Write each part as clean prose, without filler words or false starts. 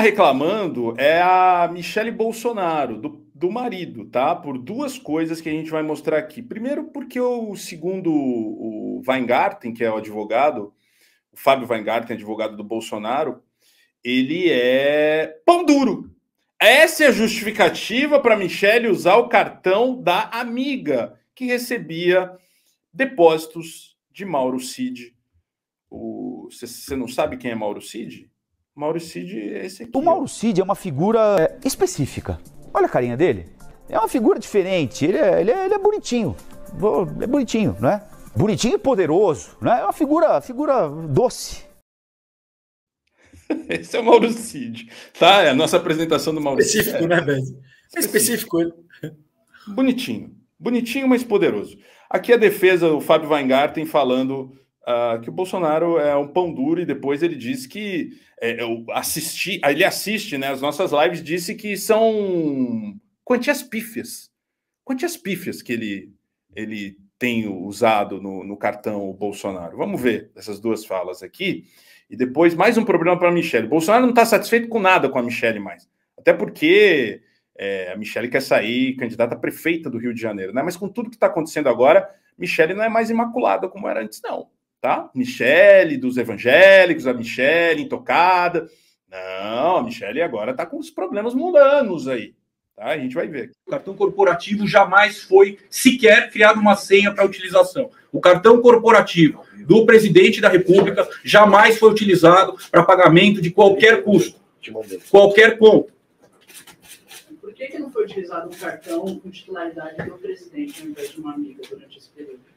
está reclamando é a Michelle Bolsonaro, do marido, tá? Por duas coisas que a gente vai mostrar aqui. Primeiro, porque o Wajngarten, que é o advogado, o Fábio Wajngarten, advogado do Bolsonaro, ele é pão duro. Essa é a justificativa para Michelle usar o cartão da amiga que recebia depósitos de Mauro Cid. Você não sabe quem é Mauro Cid? Mauro Cid é esse aqui. O Mauro Cid é uma figura específica. Olha a carinha dele. É uma figura diferente. Ele é bonitinho. É bonitinho, né? Bonitinho e poderoso, né? É uma figura doce. Esse é o Mauro Cid, tá? É a nossa apresentação do Mauro Cid. Específico, né, Ben? Específico. Bonitinho. Bonitinho, mas poderoso. Aqui a defesa do Fábio Wajngarten falando que o Bolsonaro é um pão duro, e depois ele diz que... ele assiste, né, as nossas lives, disse que são quantias pífias. Quantias pífias que ele tem usado no cartão o Bolsonaro. Vamos ver essas duas falas aqui. E depois, mais um problema para a Michelle. O Bolsonaro não está satisfeito com nada com a Michelle mais. Até porque a Michelle quer sair candidata a prefeita do Rio de Janeiro, né? Mas com tudo que está acontecendo agora, Michelle não é mais imaculada como era antes, não. Tá? Michelle dos evangélicos, a Michelle intocada. Não, a Michelle agora está com os problemas mundanos aí. Tá? A gente vai ver. O cartão corporativo jamais foi sequer criado uma senha para utilização. O cartão corporativo do presidente da República jamais foi utilizado para pagamento de qualquer custo, qualquer conta. Por que não foi utilizado um cartão com titularidade do presidente ao invés de uma amiga durante esse período?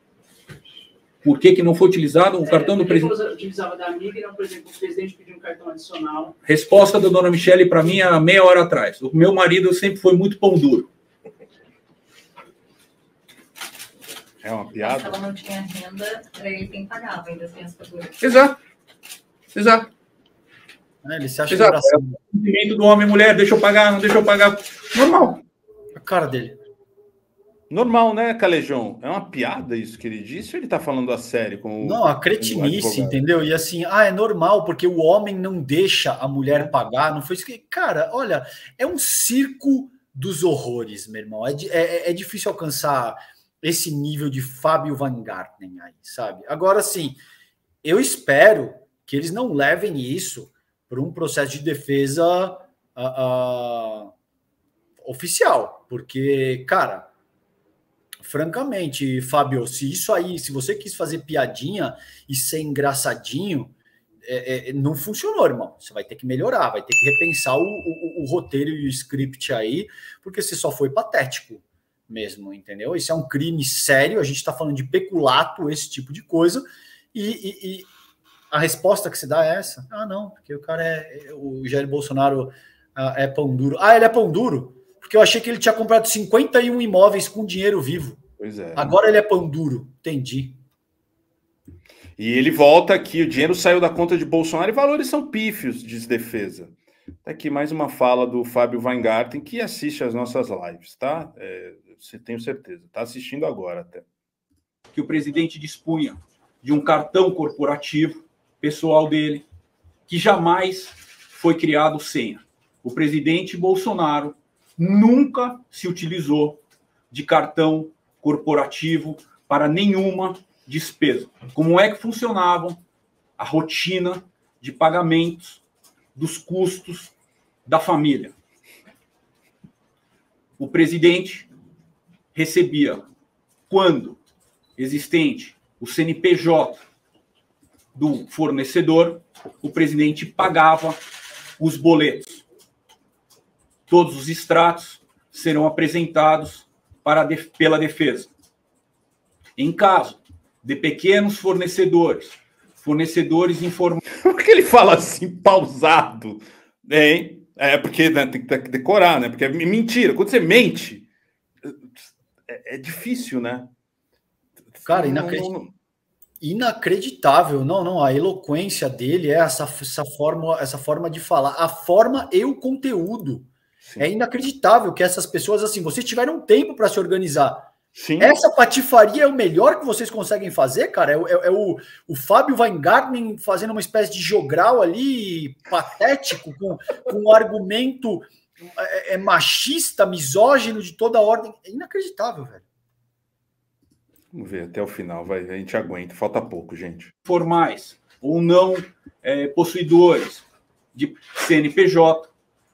Por que não foi utilizado um cartão do presidente? Utilizava da amiga e não, por exemplo, o presidente pediu um cartão adicional. Resposta da dona Michelle para mim há meia hora atrás. O meu marido sempre foi muito pão duro. É uma piada. Se ela não tinha renda, era ele quem pagava, ainda assim as figuras. Exato. Exato. Ele se acha engraçado. O sentimento do homem e mulher, deixa eu pagar, não deixa eu pagar. Normal. A cara dele. Normal, né, Calejão? É uma piada isso que ele disse ou ele tá falando a sério? Não, a cretinice, entendeu? E assim, é normal, porque o homem não deixa a mulher pagar, não foi isso que... Cara, olha, é um circo dos horrores, meu irmão. É difícil alcançar esse nível de Fábio Wajngarten aí, sabe? Agora, sim, eu espero que eles não levem isso para um processo de defesa oficial, porque, cara... Francamente, Fábio, se isso aí, se você quis fazer piadinha e ser engraçadinho, não funcionou, irmão. Você vai ter que melhorar, vai ter que repensar o roteiro e o script aí, porque você só foi patético mesmo, entendeu? Isso é um crime sério, a gente está falando de peculato, esse tipo de coisa, e a resposta que se dá é essa. Ah, não, porque o cara o Jair Bolsonaro é pão duro. Ah, ele é pão duro? Porque eu achei que ele tinha comprado 51 imóveis com dinheiro vivo. Pois é. Agora ele é pão duro. Entendi. E ele volta aqui. O dinheiro saiu da conta de Bolsonaro e valores são pífios, diz defesa. Tá aqui mais uma fala do Fábio Wajngarten, que assiste às nossas lives, tá? Tenho certeza. Tá assistindo agora até. Que o presidente dispunha de um cartão corporativo pessoal dele, que jamais foi criado senha. O presidente Bolsonaro nunca se utilizou de cartão corporativo para nenhuma despesa. Como é que funcionava a rotina de pagamentos dos custos da família? O presidente recebia, quando existente o CNPJ do fornecedor, o presidente pagava os boletos. Todos os extratos serão apresentados pela defesa. Em caso de pequenos fornecedores informais... Por que ele fala assim, pausado? Hein? É porque, né, tem que decorar, né? Porque é mentira. Quando você mente, é difícil, né? Cara, inacreditável. Não. A eloquência dele é essa forma de falar. A forma e o conteúdo. Sim. É inacreditável que essas pessoas, assim, vocês tiveram tempo para se organizar. Sim. Essa patifaria é o melhor que vocês conseguem fazer, cara? É o Fábio Wajngarten fazendo uma espécie de jogral ali, patético, com um argumento machista, misógino de toda a ordem. É inacreditável, velho. Vamos ver até o final, vai. A gente aguenta, falta pouco, gente. Formais ou não possuidores de CNPJ,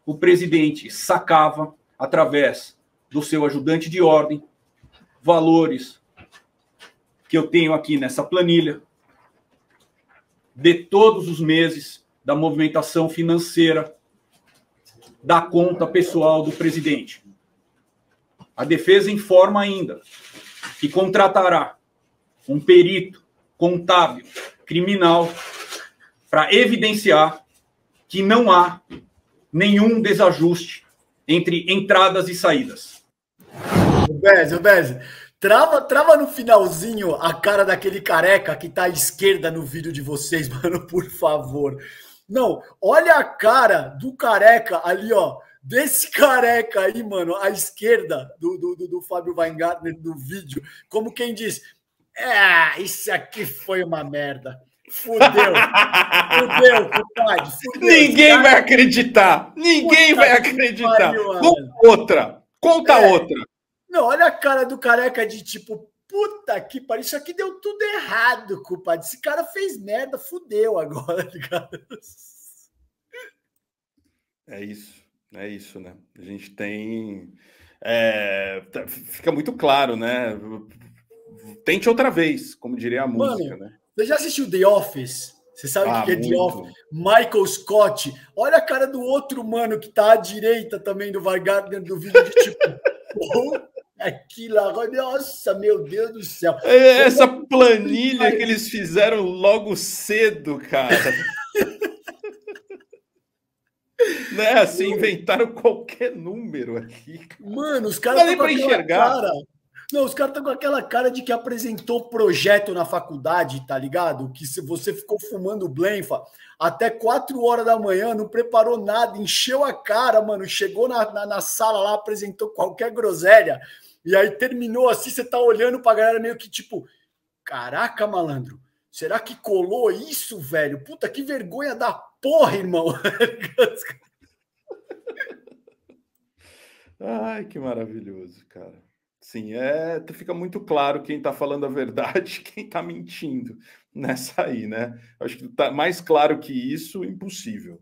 o presidente sacava, através do seu ajudante de ordem, valores que eu tenho aqui nessa planilha de todos os meses da movimentação financeira da conta pessoal do presidente. A defesa informa ainda que contratará um perito contábil criminal para evidenciar que não há nenhum desajuste entre entradas e saídas. Bezzi, trava no finalzinho a cara daquele careca que tá à esquerda no vídeo de vocês, mano, por favor. Não, olha a cara do careca ali, ó, desse careca aí, mano, à esquerda do Fábio Wajngarten do vídeo, como quem diz, isso aqui foi uma merda. Fudeu, compadre. Ninguém vai acreditar. Ninguém vai acreditar. Conta outra. Não, olha a cara do careca de tipo, puta que pariu, isso aqui deu tudo errado, compadre. Esse cara fez merda, fudeu agora, cara. É isso, né? A gente tem... Fica muito claro, né? Tente outra vez, como diria a música, mano, né? Você já assistiu The Office? Você sabe o que é muito. The Office? Michael Scott. Olha a cara do outro mano que tá à direita também do Wajngarten do vídeo de tipo... nossa, meu Deus do céu. Essa planilha que eles fizeram logo cedo, cara. Né? Assim, inventaram qualquer número aqui. Mano, os caras... Não dá nem pra enxergar. Não, os caras estão com aquela cara de que apresentou projeto na faculdade, tá ligado? Que se você ficou fumando blenfa até 4 horas da manhã, não preparou nada, encheu a cara, mano, chegou na sala lá, apresentou qualquer groselha, e aí terminou assim, você tá olhando pra galera meio que tipo, caraca, malandro, será que colou isso, velho? Puta, que vergonha da porra, irmão! Ai, que maravilhoso, cara. Sim, fica muito claro quem está falando a verdade, quem está mentindo nessa aí, né? Acho que está mais claro que isso, impossível.